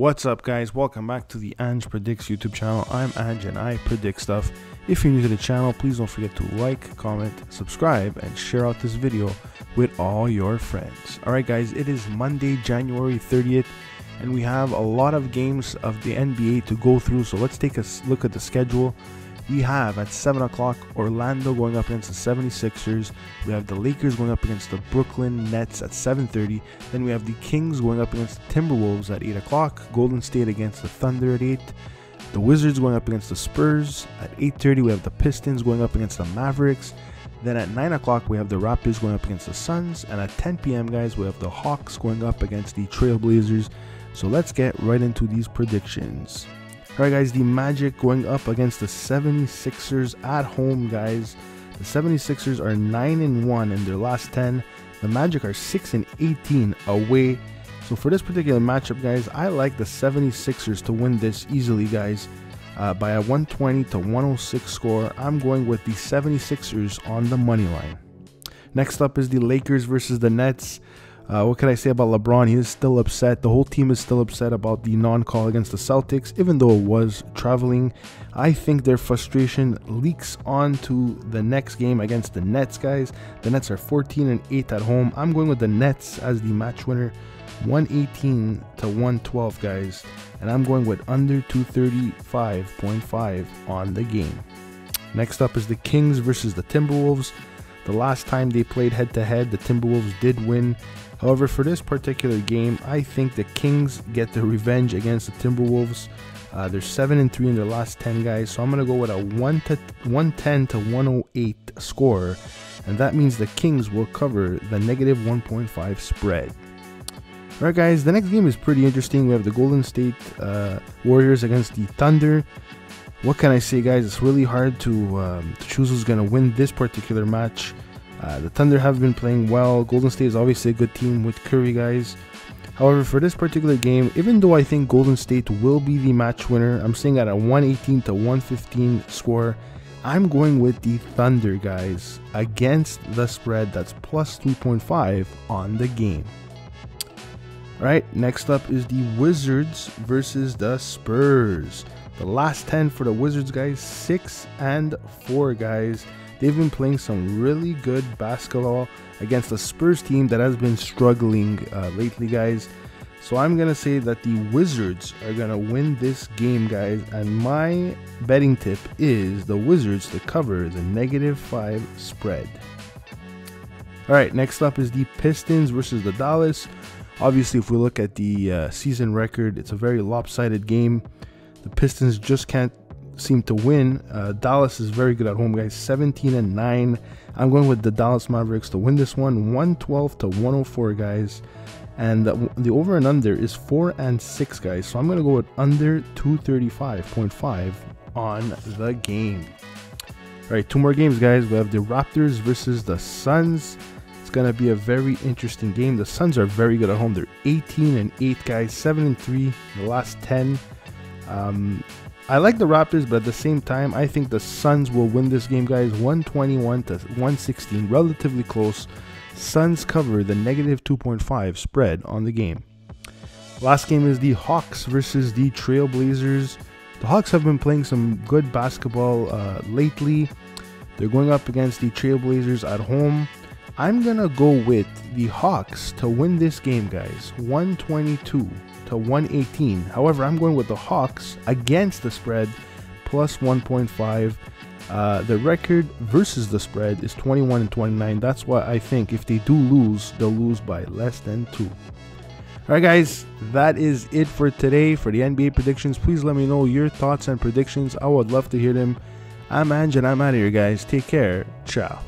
What's up guys, welcome back to the Ange Predicts YouTube channel. I'm Ange and I predict stuff. If you're new to the channel, please don't forget to like, comment, subscribe and share out this video with all your friends. Alright guys, it is Monday, January 30th and we have a lot of games of the NBA to go through, so let's take a look at the schedule. We have at 7 o'clock Orlando going up against the 76ers. We have the Lakers going up against the Brooklyn Nets at 7:30. Then we have the Kings going up against the Timberwolves at 8 o'clock. Golden State against the Thunder at 8. The Wizards going up against the Spurs at 8:30. We have the Pistons going up against the Mavericks. Then at 9 o'clock we have the Raptors going up against the Suns. And at 10 p.m. guys we have the Hawks going up against the Trailblazers. So let's get right into these predictions. Alright guys, the Magic going up against the 76ers at home guys. The 76ers are 9-1 in their last 10. The Magic are 6-18 away. So for this particular matchup guys, I like the 76ers to win this easily guys. By a 120-106 score, I'm going with the 76ers on the money line. Next up is the Lakers versus the Nets. What can I say about LeBron? He is still upset. The whole team is still upset about the non-call against the Celtics, even though it was traveling. I think their frustration leaks onto the next game against the Nets, guys. The Nets are 14-8 at home. I'm going with the Nets as the match winner, 118-112, guys. And I'm going with under 235.5 on the game. Next up is the Kings versus the Timberwolves. The last time they played head-to-head, the Timberwolves did win. However, for this particular game, I think the Kings get the revenge against the Timberwolves. They're 7-3 in their last 10 guys, so I'm going to go with a 110-108 score. And that means the Kings will cover the negative 1.5 spread. Alright guys, the next game is pretty interesting. We have the Golden State Warriors against the Thunder. What can I say guys, it's really hard to choose who's going to win this particular match. The Thunder have been playing well. Golden State is obviously a good team with Curry guys. However, for this particular game, even though I think Golden State will be the match winner, I'm saying at a 118-115 score, I'm going with the Thunder guys against the spread that's plus 3.5 on the game. Alright, next up is the Wizards versus the Spurs. The last 10 for the Wizards guys, 6-4 guys. They've been playing some really good basketball against a Spurs team that has been struggling lately guys. So I'm going to say that the Wizards are going to win this game guys. And my betting tip is the Wizards to cover the negative 5 spread. Alright, next up is the Pistons versus the Dallas. Obviously if we look at the season record, it's a very lopsided game. The Pistons just can't seem to win. Dallas is very good at home guys, 17-9. I'm going with the Dallas Mavericks to win this one, 112-104 guys. And the over and under is 4-6 guys, so I'm going to go with under 235.5 on the game. Alright, two more games guys. We have the Raptors versus the Suns. It's going to be a very interesting game. The Suns are very good at home. They're 18-8 guys, 7-3 in the last 10. I like the Raptors, but at the same time I think the Suns will win this game guys, 121-116, relatively close. Suns cover the negative 2.5 spread on the game. Last game is the Hawks versus the Trailblazers. The Hawks have been playing some good basketball lately. They're going up against the Trailblazers at home. I'm gonna go with the Hawks to win this game guys, 122-118. However, I'm going with the Hawks against the spread, plus 1.5. The record versus the spread is 21-29. That's why I think if they do lose, they'll lose by less than 2. Alright guys, that is it for today for the NBA predictions. Please let me know your thoughts and predictions. I would love to hear them. I'm Ange and I'm out of here guys. Take care. Ciao.